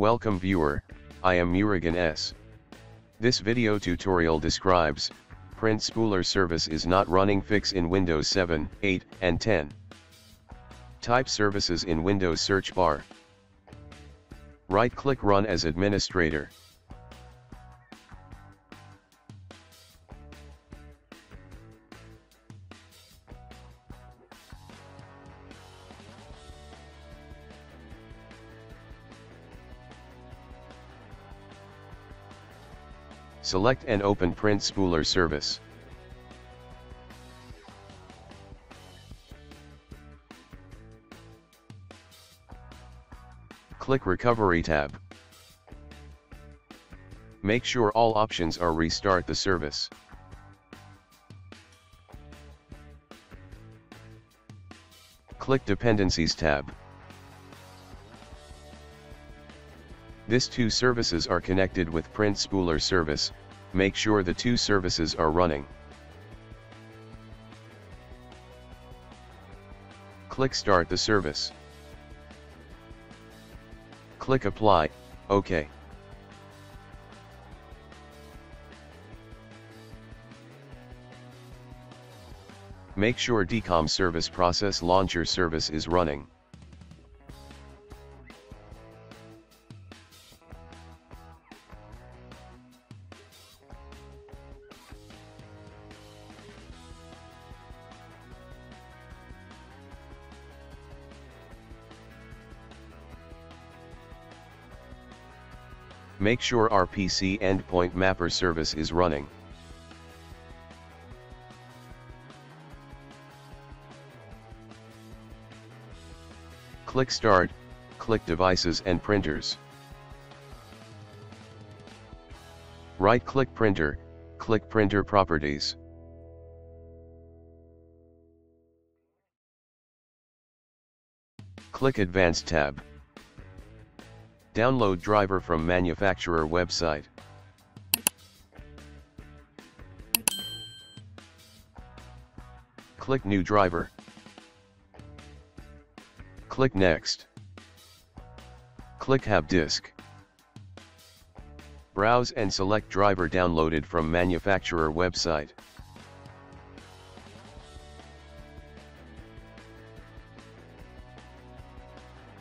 Welcome viewer, I am Murugan S. This video tutorial describes, Print Spooler service is not running fix in Windows 7, 8, and 10. Type services in Windows search bar. Right-click Run as administrator. Select and open Print Spooler service. Click Recovery tab. Make sure all options are restart the service. Click Dependencies tab. These two services are connected with Print Spooler service, make sure the two services are running. Click Start the service. Click Apply, OK. Make sure DCOM service process launcher service is running. Make sure RPC Endpoint Mapper service is running. Click Start, click Devices and Printers. Right-click Printer, click Printer Properties. Click Advanced tab. Download driver from manufacturer website. Click New driver. Click Next. Click Have disk. Browse and select driver downloaded from manufacturer website.